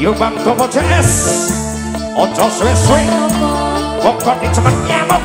yo bangko CS ojo suwe-suwe pokoknya cuman nyamuk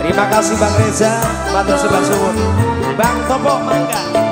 Terima kasih Bang Reza, matur sembah suwun. Bang Topo mangga.